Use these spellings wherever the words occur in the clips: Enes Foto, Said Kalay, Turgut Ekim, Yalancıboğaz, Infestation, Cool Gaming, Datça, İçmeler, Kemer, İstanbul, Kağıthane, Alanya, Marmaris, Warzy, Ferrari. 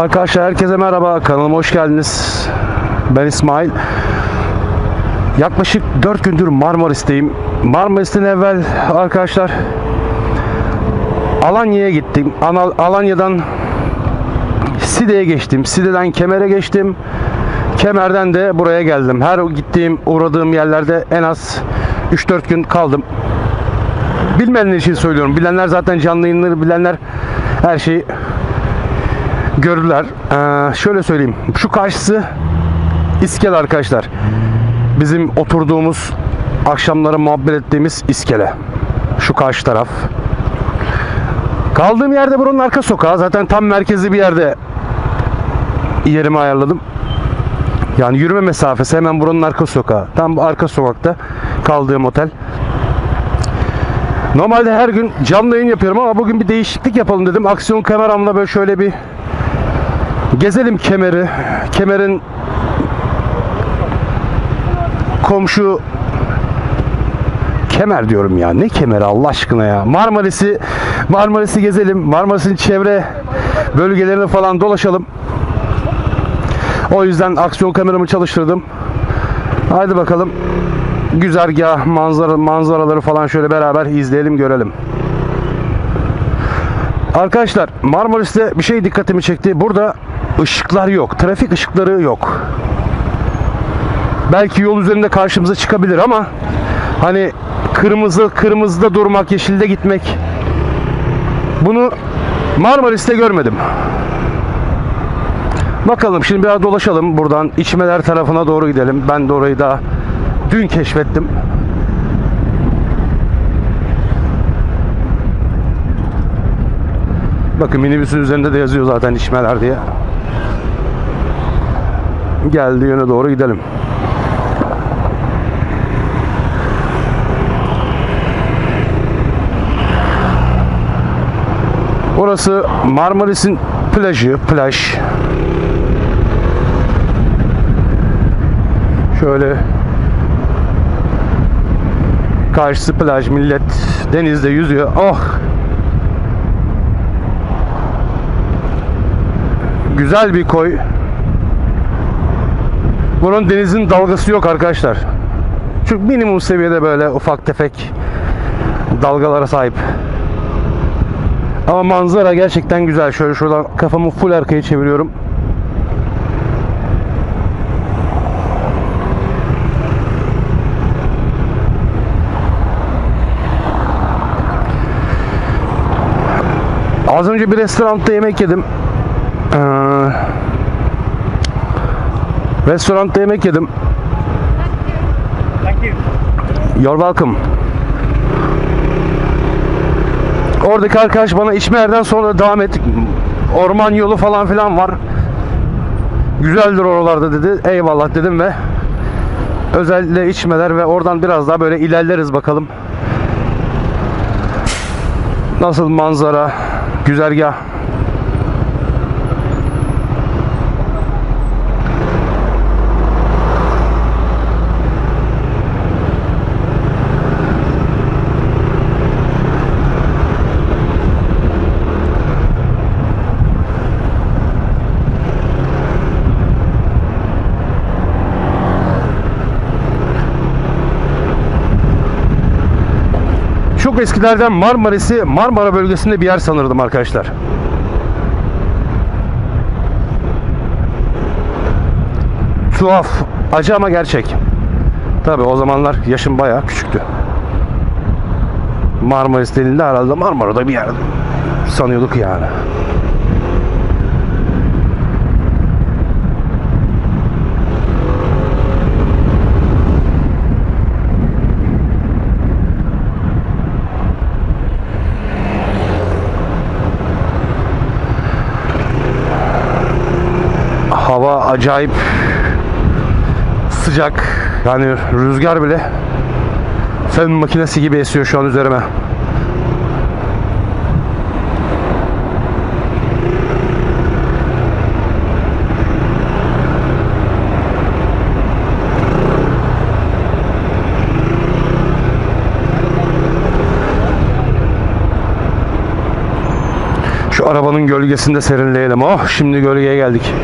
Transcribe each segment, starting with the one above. Arkadaşlar herkese merhaba, kanalıma hoş geldiniz. Ben İsmail. Yaklaşık 4 gündür Marmaris'teyim. Marmaris'ten evvel arkadaşlar Alanya'ya gittim. Alanya'dan Side'ye geçtim. Side'den Kemer'e geçtim. Kemer'den de buraya geldim. Her gittiğim, uğradığım yerlerde en az 3-4 gün kaldım. Bilmeyenler için söylüyorum. Bilenler zaten canlı yayınları, bilenler her şeyi gördüler. Şöyle söyleyeyim. Şu karşısı iskele arkadaşlar. Bizim oturduğumuz, akşamları muhabbet ettiğimiz iskele. Şu karşı taraf. Kaldığım yerde buranın arka sokağı. Zaten tam merkezli bir yerde yerimi ayarladım. Yani yürüme mesafesi hemen buranın arka sokağı. Tam arka sokakta kaldığım otel. Normalde her gün canlı yayın yapıyorum ama bugün bir değişiklik yapalım dedim. Aksiyon kameramla böyle şöyle bir gezelim Kemer'i. Kemer'in komşu Kemer diyorum ya. Ne Kemer'i Allah aşkına ya. Marmaris'i gezelim. Marmaris'in çevre bölgelerine falan dolaşalım. O yüzden aksiyon kameramı çalıştırdım. Haydi bakalım. Güzergah, manzaraları falan şöyle beraber izleyelim, görelim. Arkadaşlar Marmaris'te bir şey dikkatimi çekti. Burada ışıklar yok. Trafik ışıkları yok. Belki yol üzerinde karşımıza çıkabilir ama hani kırmızıda durmak, yeşilde gitmek, bunu Marmaris'te görmedim. Bakalım şimdi biraz dolaşalım. Buradan İçmeler tarafına doğru gidelim. Ben de orayı daha dün keşfettim. Bakın minibüsün üzerinde de yazıyor zaten İçmeler diye. Geldiği yöne doğru gidelim. Burası Marmaris'in plajı, plaj. Şöyle karşısı plaj, millet denizde yüzüyor. Oh! Güzel bir koy. Bunun denizin dalgası yok arkadaşlar. Çünkü minimum seviyede böyle ufak tefek dalgalara sahip. Ama manzara gerçekten güzel. Şöyle şuradan kafamı full arkaya çeviriyorum. Az önce bir restoranda yemek yedim. Restoranda yemek yedim. You're welcome. Oradaki arkadaş bana İçmeler'den sonra devam ettik. Orman yolu falan filan var. Güzeldir oralarda dedi. Eyvallah dedim ve özellikle İçmeler ve oradan biraz daha böyle ilerleriz bakalım. Nasıl manzara, güzergah. Çok eskilerden Marmaris'i Marmara bölgesinde bir yer sanırdım arkadaşlar. Tuhaf, acı ama gerçek. Tabii o zamanlar yaşım bayağı küçüktü. Marmaris denildi herhalde Marmara'da bir yer sanıyorduk yani. Hava acayip sıcak. Yani rüzgar bile fön makinesi gibi esiyor şu an üzerime. Şu arabanın gölgesinde serinleyelim. Oh, şimdi gölgeye geldik.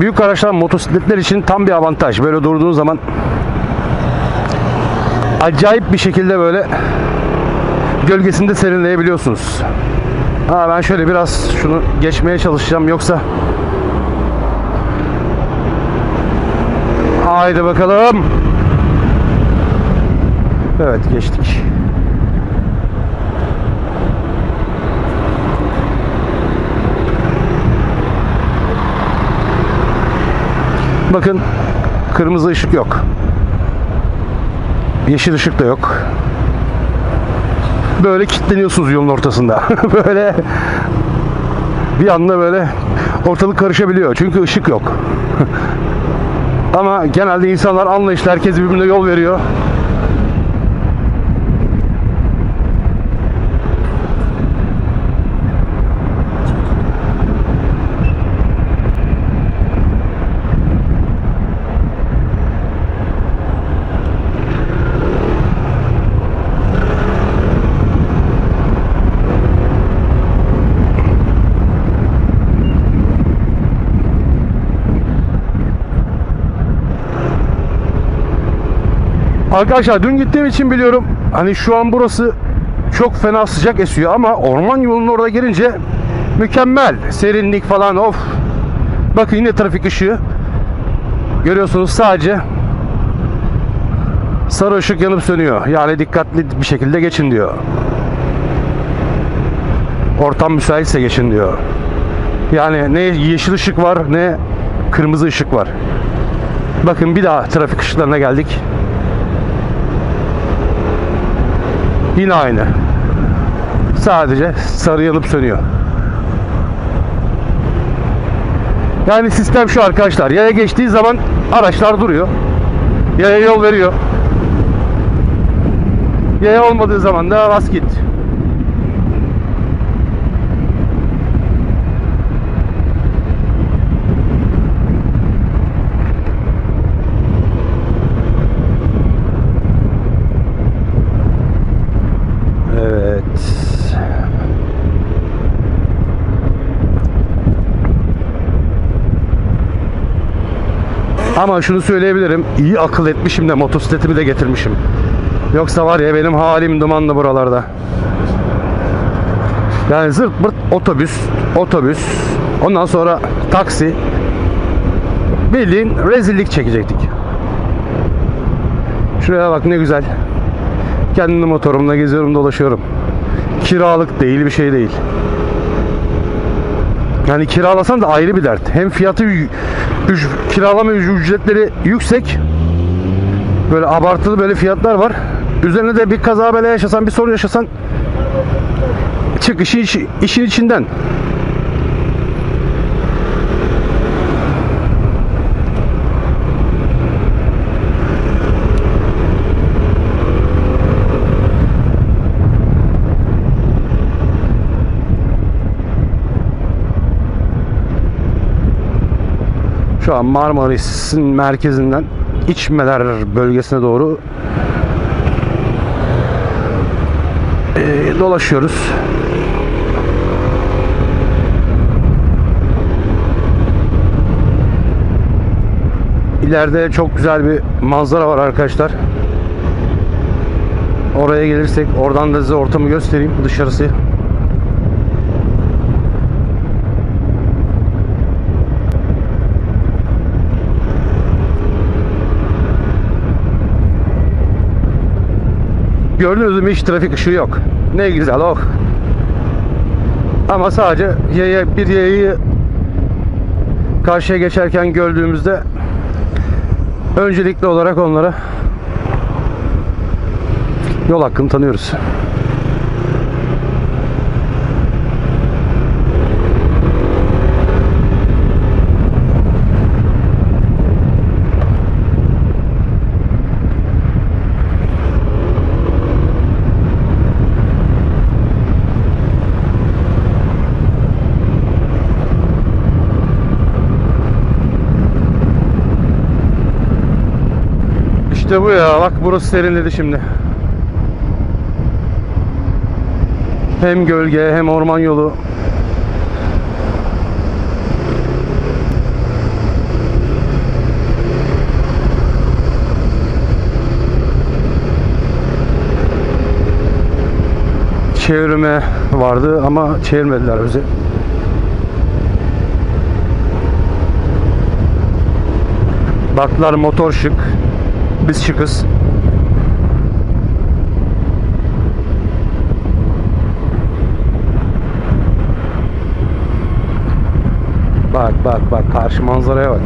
Büyük araçlar, motosikletler için tam bir avantaj. Böyle durduğun zaman acayip bir şekilde böyle gölgesinde serinleyebiliyorsunuz. Ha, ben şöyle biraz şunu geçmeye çalışacağım, yoksa haydi bakalım. Evet, geçtik. Bakın, kırmızı ışık yok. Yeşil ışık da yok. Böyle kilitleniyorsunuz yolun ortasında. Böyle bir anda böyle ortalık karışabiliyor. Çünkü ışık yok. Ama genelde insanlar anlayışlı. Herkes birbirine yol veriyor. Arkadaşlar, dün gittiğim için biliyorum, hani şu an burası çok fena sıcak esiyor ama orman yolunun orada girince mükemmel serinlik falan, of. Bakın yine trafik ışığı. Görüyorsunuz, sadece sarı ışık yanıp sönüyor. Yani dikkatli bir şekilde geçin diyor. Ortam müsaitse geçin diyor. Yani ne yeşil ışık var ne kırmızı ışık var. Bakın, bir daha trafik ışıklarına geldik. Yine aynı. Sadece sarı yanıp sönüyor. Yani sistem şu arkadaşlar. Yaya geçtiği zaman araçlar duruyor. Yaya yol veriyor. Yaya olmadığı zaman da bas git. Ama şunu söyleyebilirim, iyi akıl etmişim de motosikletimi de getirmişim. Yoksa var ya, benim halim dumanlı buralarda. Yani zırt pırt otobüs, ondan sonra taksi, bildiğin rezillik çekecektik. Şuraya bak, ne güzel. Kendi motorumla geziyorum, dolaşıyorum. Kiralık değil, bir şey değil. Yani kiralasan da ayrı bir dert. Hem fiyatı, kiralama ücretleri yüksek. Böyle abartılı böyle fiyatlar var. Üzerine de bir kaza bela yaşasan, bir sorun yaşasan, çık işin içinden. Şu an Marmaris'in merkezinden İçmeler bölgesine doğru dolaşıyoruz. İleride çok güzel bir manzara var arkadaşlar. Oraya gelirsek oradan da size ortamı göstereyim, dışarısı. Gördünüz mü, hiç trafik ışığı yok. Ne güzel, oh. Ama sadece yayayı karşıya geçerken gördüğümüzde öncelikli olarak onlara yol hakkını tanıyoruz. İşte bu ya, bak burası serinledi şimdi. Hem gölge hem orman yolu. Çevirme vardı ama çevirmediler bizi. Baktılar motor şık, biz şıkız. Bak bak bak, karşı manzaraya bak.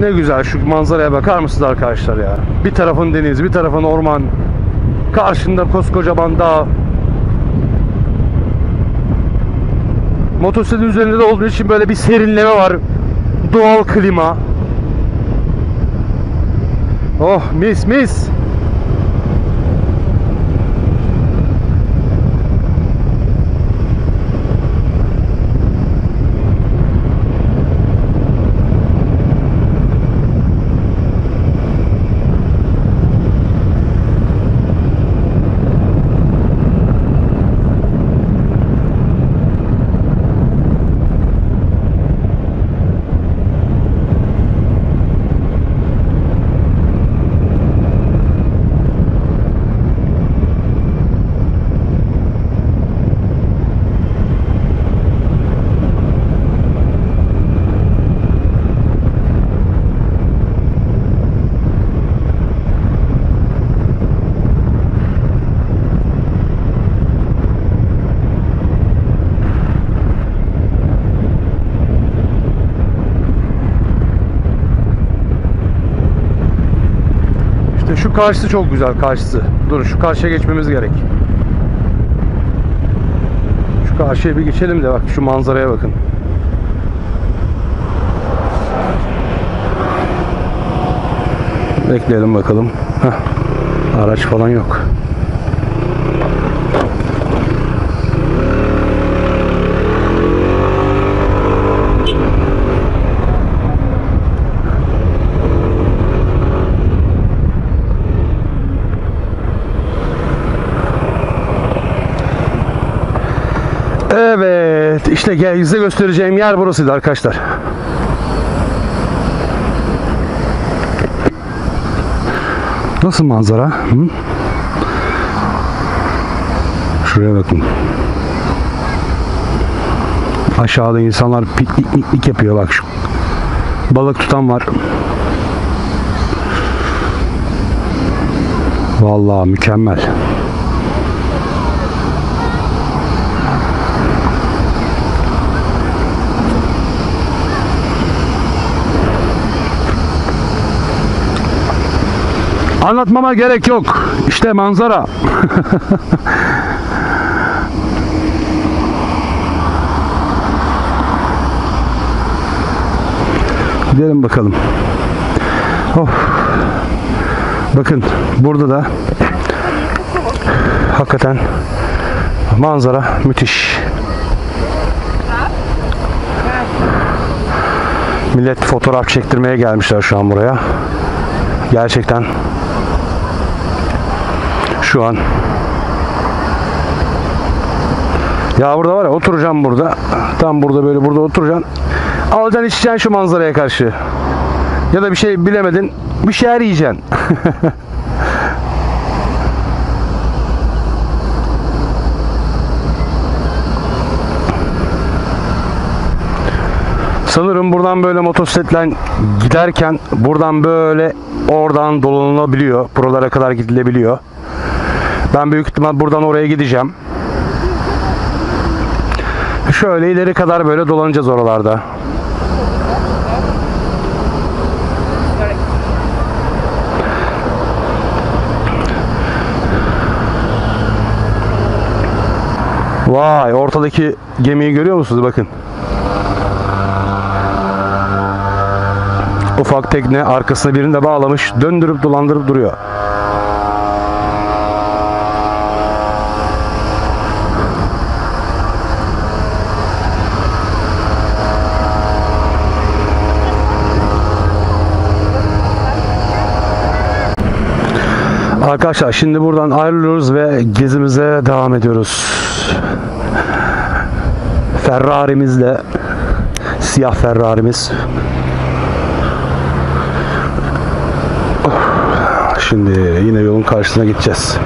Ne güzel şu manzaraya bakar mısınız arkadaşlar ya? Bir tarafın deniz, bir tarafın orman. Karşında koskocaman dağ. Motosiklet üzerinde de olduğu için böyle bir serinleme var. Doğal klima. Oh mis mis. Şu karşısı çok güzel, karşısı. Dur şu karşıya geçmemiz gerek. Şu karşıya bir geçelim de bak şu manzaraya bakın. Bekleyelim bakalım. Heh, araç falan yok. Evet, işte size göstereceğim yer burasıydı arkadaşlar. Nasıl manzara? Hı? Şuraya bakın. Aşağıda insanlar piknik yapıyor bak şu. Balık tutan var. Vallahi mükemmel. Anlatmama gerek yok. İşte manzara. Gidelim bakalım. Oh. Bakın burada da hakikaten manzara müthiş. Millet fotoğraf çektirmeye gelmişler şu an buraya. Gerçekten şu an ya burada var ya, oturacağım burada, tam burada böyle burada oturacağım, alacaksın içeceksin şu manzaraya karşı ya da bir şey bilemedin bir şeyler yiyeceksin. Sanırım buradan böyle motosikletle giderken buradan böyle oradan dolanılabiliyor, buralara kadar gidilebiliyor. Ben büyük ihtimal buradan oraya gideceğim. Şöyle ileri kadar böyle dolanacağız oralarda. Vay, ortadaki gemiyi görüyor musunuz? Bakın. Ufak tekne, arkasına birini de bağlamış, döndürüp dolandırıp duruyor. Arkadaşlar şimdi buradan ayrılıyoruz ve gezimize devam ediyoruz. Ferrari'mizle, siyah Ferrari'miz. Şimdi yine yolun karşısına gideceğiz.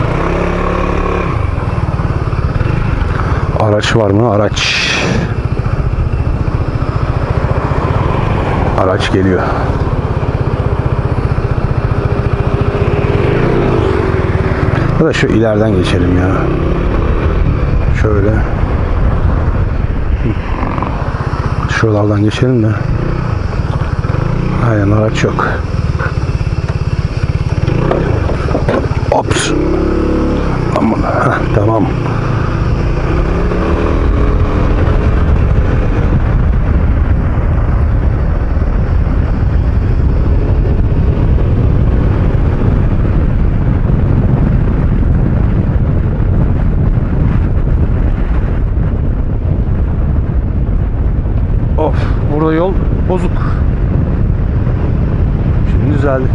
Araç var mı? Araç. Araç geliyor. Ya da şu ileriden geçelim ya. Şöyle. Şuralardan geçelim de. Aynen, araç yok. Ops. Aman, heh, tamam. Of, burada yol bozuk. Şimdi düzeldi.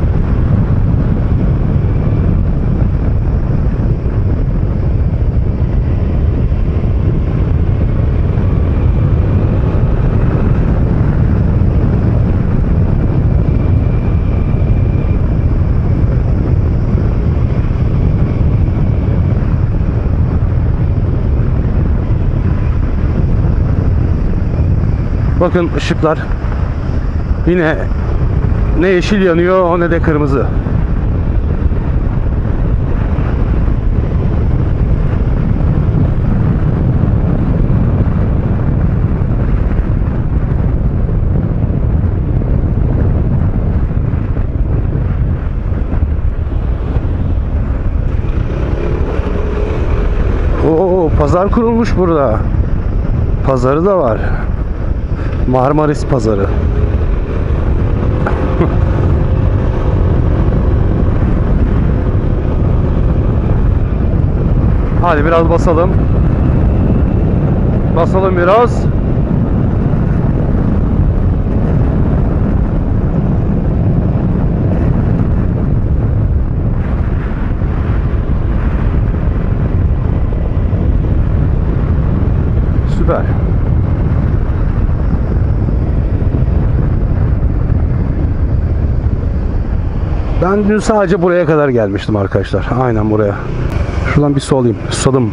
Bakın ışıklar yine ne yeşil yanıyor ne de kırmızı. Oo, pazar kurulmuş burada. Pazarı da var. Marmaris pazarı. Hadi biraz basalım. Basalım biraz. Süper. Ben dün sadece buraya kadar gelmiştim arkadaşlar. Aynen buraya. Şuradan bir su alayım. Susadım.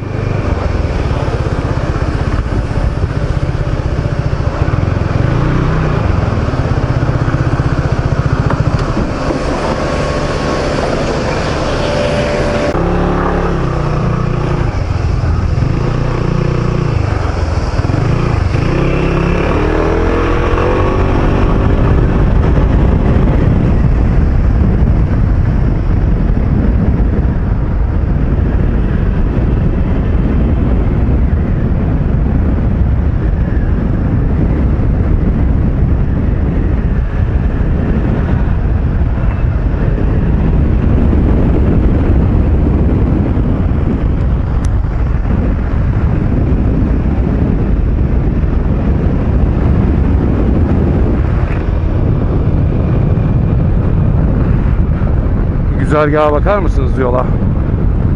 Güzergaha bakar mısınız, yola,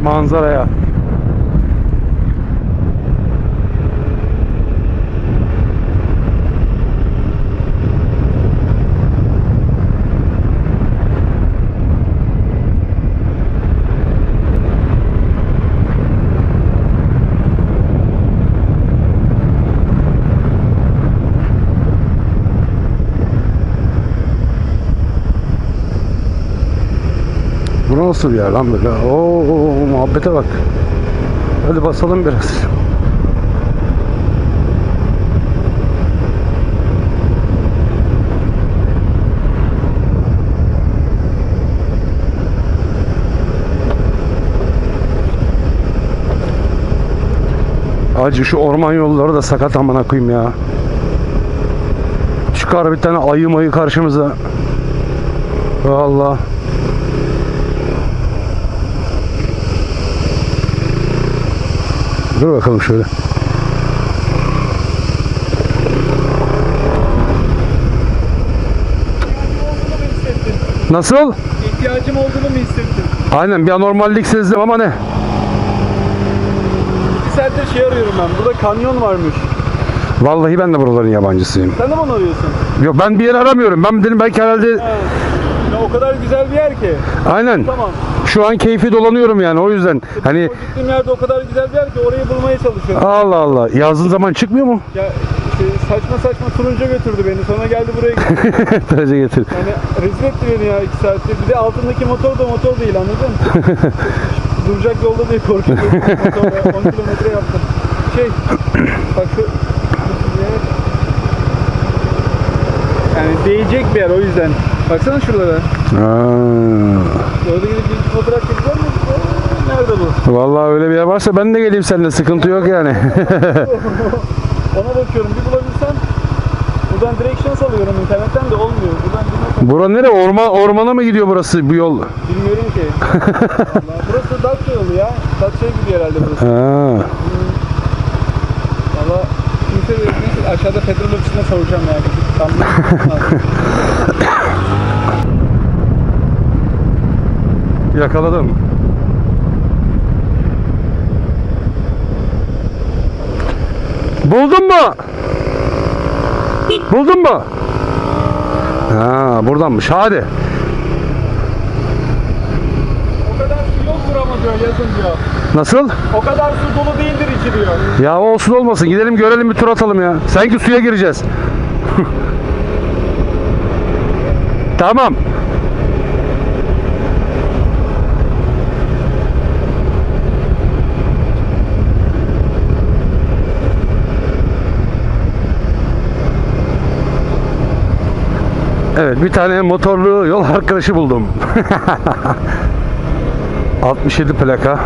manzaraya? Nasıl bir yer lan böyle? Oo, muhabbete bak. Hadi basalım biraz. Hacı şu orman yolları da sakat amına koyayım ya. Çıkar bir tane ayı mayı karşımıza. Vallahi. Dur bakalım şöyle. Nasıl? İhtiyacım olduğunu mu hissettin? Aynen, bir anormallik sezdim ama ne? Bir saattir şey arıyorum ben, burada kanyon varmış. Vallahi ben de buraların yabancısıyım. Sen de mi onu arıyorsun? Yok, ben bir yer aramıyorum, ben dedim belki herhalde... Evet. Ya, o kadar güzel bir yer ki. Aynen. Tamam. Şu an keyfi dolanıyorum yani, o yüzden hani... O gittiğim yerde o kadar güzel bir yer ki orayı bulmaya çalışıyorum. Allah Allah, yazdığın zaman çıkmıyor mu? Ya... Saçma saçma turunca götürdü beni. Sonra geldi buraya getirdi. Turunca getirdi. Yani rezil etti beni ya 2 saatte. Bir de altındaki motor da motor değil, anladın mı? Duracak yolda değil, korkuyorum. Motorla 10 kilometre yaptım. Şey, bak şu... Yani değecek bir yer o yüzden. Baksana şuralara. Aaa. Orada gidip bir fotoğraf çekecek mi? Nerede bu? Vallahi öyle bir yer varsa ben de geleyim seninle. Sıkıntı yok yani. Ona bakıyorum, bir bulabilirsem buradan direksiyon alıyorum internetten de olmuyor. Buradan nereye? Ormana mı gidiyor burası, bu yol? Bilmiyorum ki. Burası Datça yolu ya. Datça'ya gidiyor herhalde burası. Valla kimse neyse, aşağıda petrol ofisine soracağım yani. Tam yakaladım. Buldun mu? Buldun mu? Ha, buradanmış. Hadi. O kadar su yok buramı diyor, yazın diyor. Nasıl? O kadar su dolu değildir içi diyor. Ya olsun olmasın. Gidelim görelim, bir tur atalım ya. Sanki suya gireceğiz. Tamam. Evet, bir tane motorlu yol arkadaşı buldum. 67 plaka.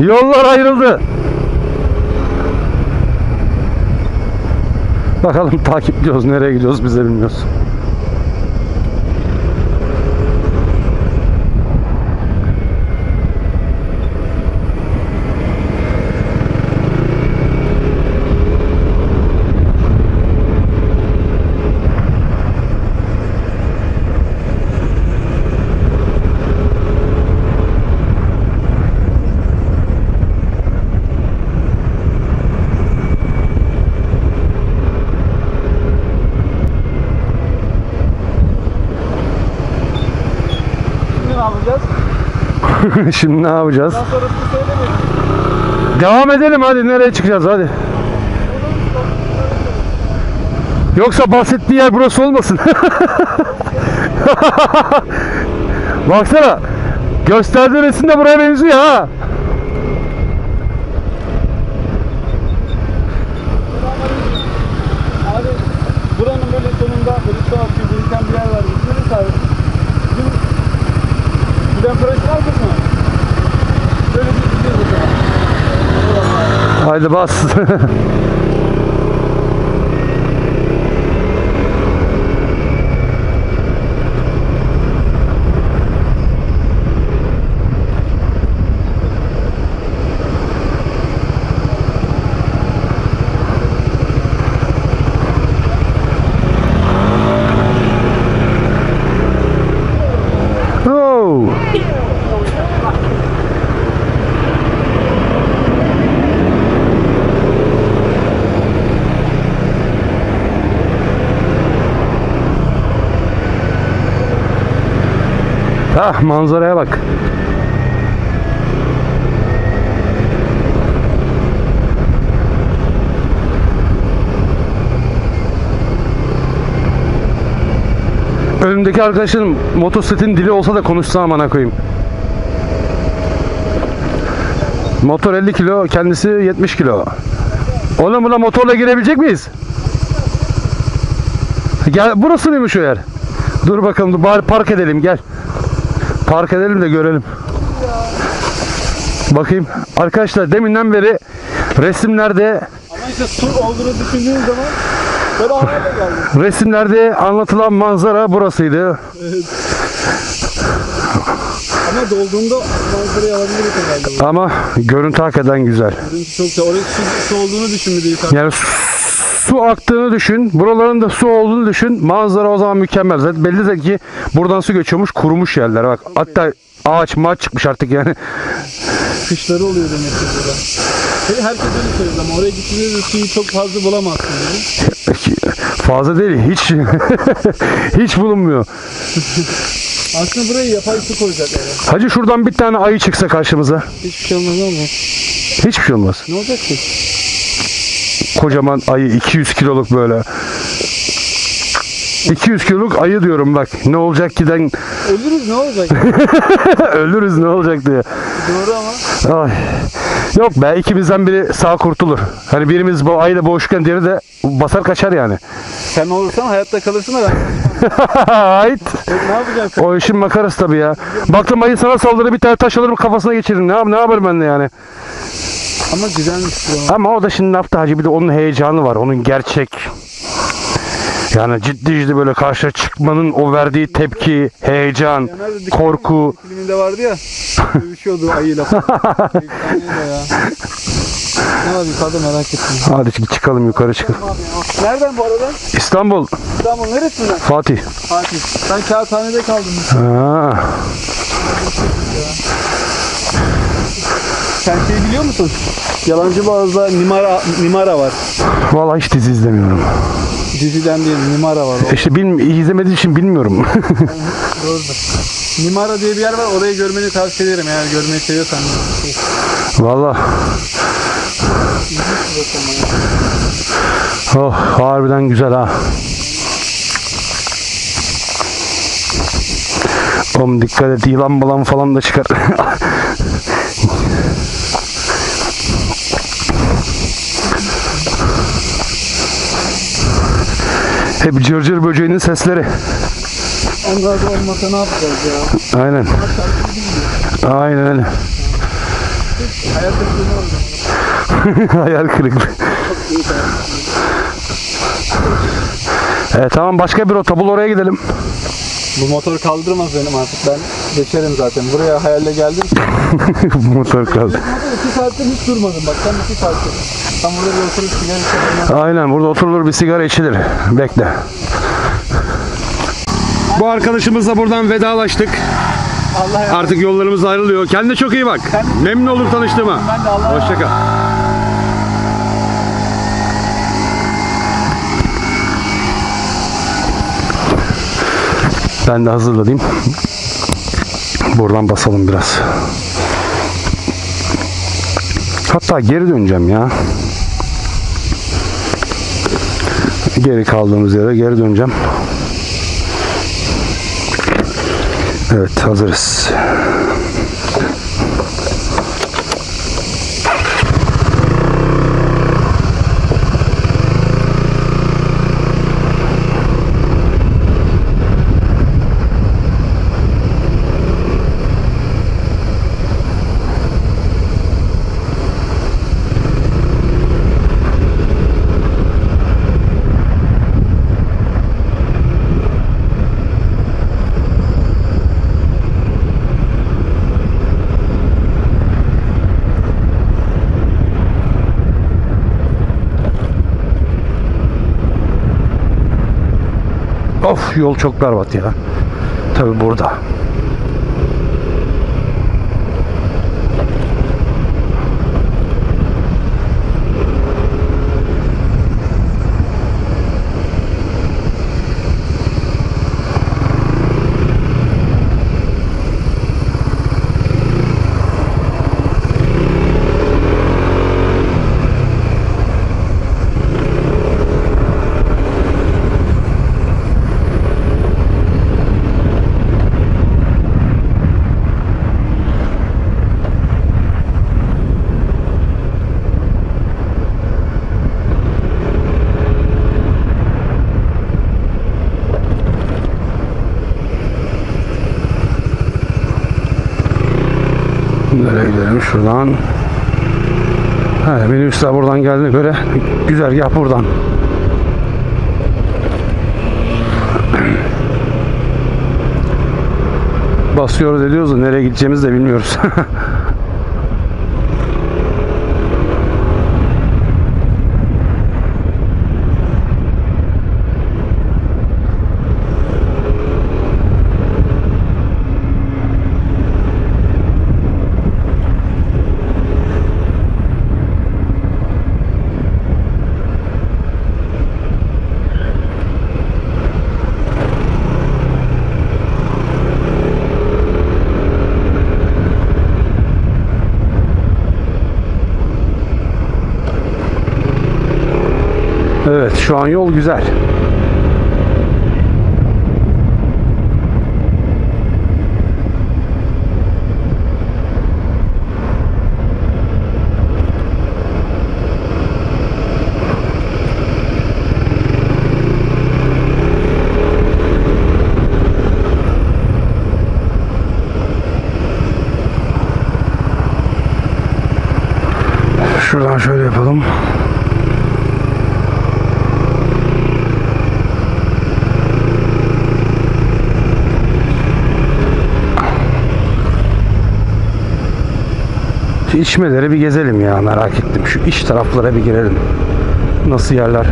Yollar ayrıldı. Bakalım takipliyoruz, nereye gidiyoruz biz de bilmiyoruz. Şimdi ne yapacağız? Devam edelim hadi, nereye çıkacağız hadi. Yoksa bahsettiği yer burası olmasın. Baksana, gösterdiği resim de buraya benziyor ha. Abi buranın böyle sonunda böyle tuhaf bir yer var. İçmeler abi. Haydi bas. Manzaraya bak. Önümdeki arkadaşın motosikletin dili olsa da konuşsa amana koyayım. Motor 50 kilo, kendisi 70 kilo. Oğlum buna motorla girebilecek miyiz? Gel, burası mıymış o yer? Dur bakalım, dur, bari park edelim, gel. Park edelim de görelim. Bakayım. Arkadaşlar deminden beri resimlerde... Ama işte sur olduğunu düşündüğün zaman böyle hale geldi. Resimlerde anlatılan manzara burasıydı. Evet. Ama dolduğunda manzarayı alabiliriz herhalde. Ama görüntü hakikaten güzel. Görüntü çok da. Oraya su olduğunu düşün bir de yukarıda. Yani su aktığını düşün. Buraların da su olduğunu düşün. Manzara o zaman mükemmel. Zaten belli de ki buradan su geçiyormuş. Kurumuş yerler bak. Okay. Hatta ağaç maç çıkmış artık yani. Kışları oluyor demek ki burada. Herkes öyle söylüyor ama oraya gittiğinizde suyu çok fazla bulamazsın dedi. Fazla değil, hiç. Hiç bulunmuyor. Aslında burayı yapay su koyacak yani. Hacı şuradan bir tane ayı çıksa karşımıza. Hiçbir şey olmaz ama. Hiçbir şey olmaz. Ne olacak ki? Kocaman ayı, 200 kiloluk böyle. 200 kiloluk ayı diyorum bak. Ne olacak ki den... Ölürüz ne olacak? Ölürüz ne olacak diye. Doğru ama. Ay. Yok be, ikimizden biri sağ kurtulur. Hani birimiz bu ayıyla boğuşurken diğeri de basar kaçar yani. Sen olursan hayatta kalırsın da ben. Hayt. Ne yapacaksın? O işin makarası tabii ya. Baktım ayı sana saldırır, bir tane taş alırım kafasına geçiririm. Ne yaparım ben de yani. Ama güzelmiş bu. Ama o da şimdi ne yaptı hacı, bir de onun heyecanı var. Onun gerçek. Yani ciddi böyle karşıya çıkmanın o verdiği tepki, heyecan, korku. Filminde vardı ya, dövüşüyordu ayıyla. Ne var yukarıda, merak ettim. Hadi çıkalım, yukarı çıkalım. Nereden bu arada? İstanbul. İstanbul neresinden? Fatih. Fatih. Ben kağıthanede kaldım. Ha. Sen şey biliyor musun? Yalancıboğaz'da Nimara var. Vallahi hiç dizi izlemiyorum. Diziden değil, Nimara var. İşte izlemediğim için bilmiyorum. Doğrudur. Nimara diye bir yer var, orayı görmeni tavsiye ederim eğer görmeyi seviyorsan. Vallahi. Oh, harbiden güzel ha. Oğlum dikkat et, yılan balan falan da çıkar. Hep cırcır böceğinin sesleri. Onlar da olmasa ne yapacağız ya? Aynen. Aynen öyle. Hayal kırıklığı oldu. Hayal kırıklığı. Tamam, başka bir rota bul, oraya gidelim. Bu motor kaldırmaz benim artık, ben geçerim zaten. Buraya hayalle geldim. Bu motor kaldı. 2 saattir hiç durmadım bak, tam 2 saattir. Tam burada bir oturup sigara içelim. Aynen, burada oturulur bir sigara içilir. Bekle. Bu arkadaşımızla buradan vedalaştık. Artık yollarımız ayrılıyor. Kendine çok iyi bak. Memnun oldum tanıştığıma. Hoşça kal. Ben de hazırlayayım. Buradan basalım biraz. Hatta geri döneceğim ya. Geri kaldığımız yere geri döneceğim. Evet, hazırız. Of, yol çok berbat ya. Tabii burada. Gidelim şuradan. He, minibüsler buradan geldiğine göre güzergah buradan. Basıyoruz ediyoruz da nereye gideceğimizi de bilmiyoruz. Evet, şu an yol güzel. Şuradan şöyle yapalım. İçmeleri bir gezelim ya, merak ettim. Şu iç taraflara bir girelim. Nasıl yerler?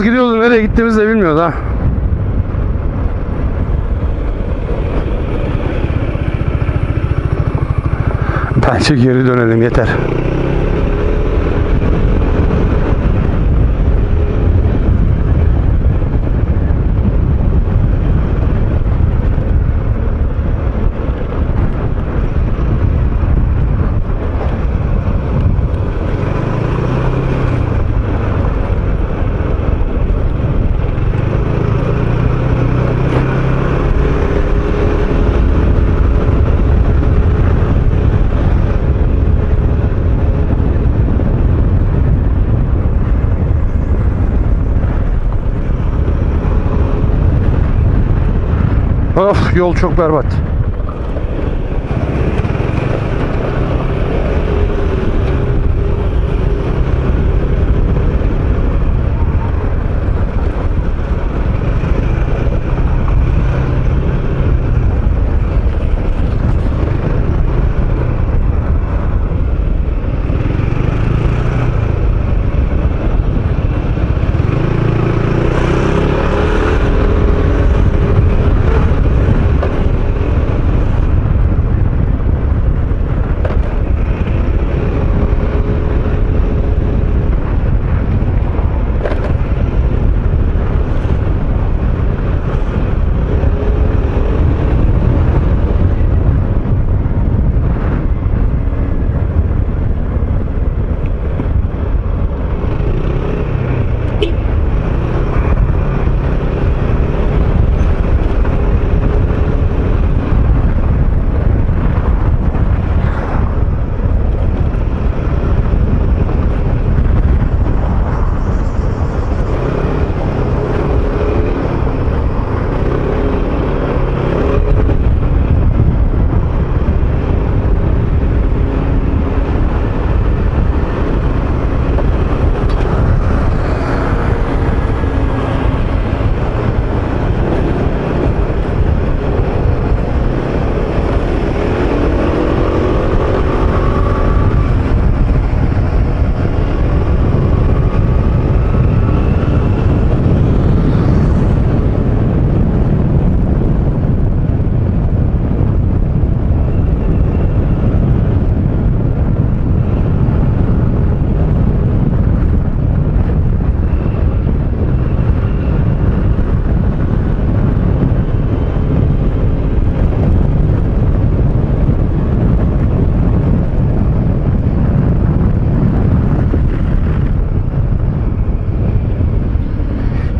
Gidiyoruz nereye gittiğimizi de bilmiyoruz ha. Bence geri dönelim yeter. Of, yol çok berbat.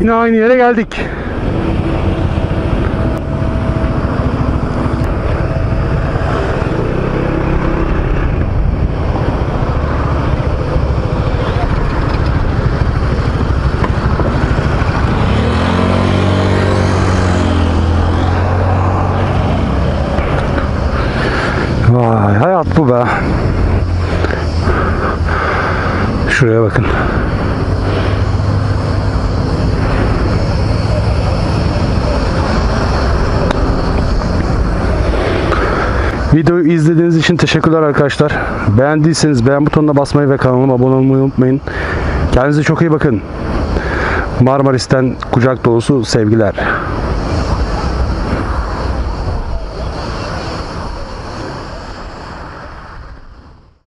Yine aynı yere geldik. Vay, hayat bu be. Şuraya bakın. Videoyu izlediğiniz için teşekkürler arkadaşlar. Beğendiyseniz beğen butonuna basmayı ve kanalıma abone olmayı unutmayın. Kendinize çok iyi bakın. Marmaris'ten kucak dolusu sevgiler.